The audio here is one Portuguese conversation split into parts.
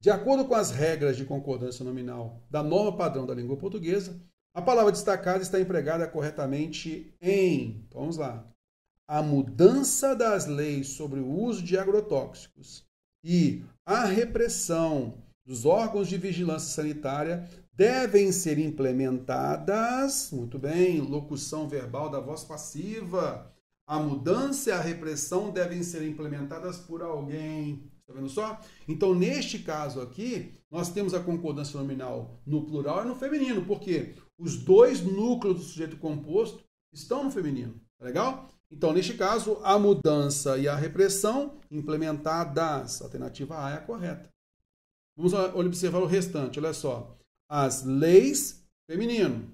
De acordo com as regras de concordância nominal da norma padrão da língua portuguesa, a palavra destacada está empregada corretamente em... Então, vamos lá. A mudança das leis sobre o uso de agrotóxicos e a repressão dos órgãos de vigilância sanitária devem ser implementadas... Muito bem, locução verbal da voz passiva. A mudança e a repressão devem ser implementadas por alguém. Está vendo só? Então, neste caso aqui, nós temos a concordância nominal no plural e no feminino, porque os dois núcleos do sujeito composto estão no feminino. Tá legal? Então, neste caso, a mudança e a repressão implementadas. A alternativa A é a correta. Vamos observar o restante, olha só. As leis, feminino,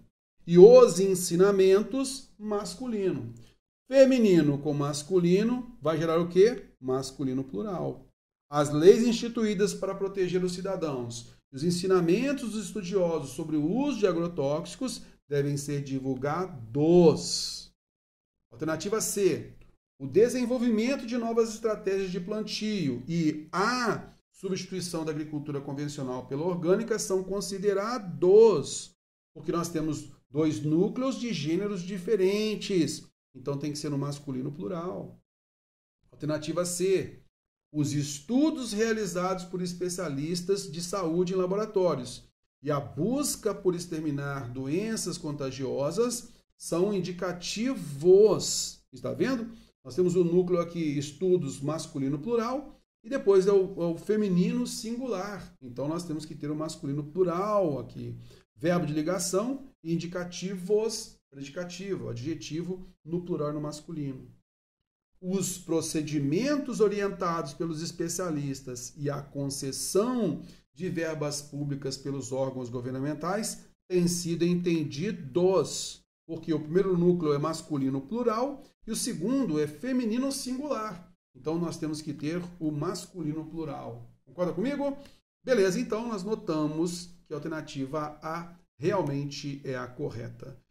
e os ensinamentos, masculino. Feminino com masculino vai gerar o quê? Masculino plural. As leis instituídas para proteger os cidadãos e os ensinamentos dos estudiosos sobre o uso de agrotóxicos devem ser divulgados. Alternativa C. O desenvolvimento de novas estratégias de plantio e a substituição da agricultura convencional pela orgânica são considerados, porque nós temos dois núcleos de gêneros diferentes. Então, tem que ser no masculino plural. Alternativa C. Os estudos realizados por especialistas de saúde em laboratórios e a busca por exterminar doenças contagiosas são indicativos. Está vendo? Nós temos o núcleo aqui, estudos masculino plural, e depois é o feminino singular. Então, nós temos que ter o masculino plural aqui. Verbo de ligação, indicativos, predicativo, adjetivo no plural e no masculino. Os procedimentos orientados pelos especialistas e a concessão de verbas públicas pelos órgãos governamentais têm sido entendidos, porque o primeiro núcleo é masculino plural e o segundo é feminino singular. Então, nós temos que ter o masculino plural. Concorda comigo? Beleza, então nós notamos que a alternativa A realmente é a correta.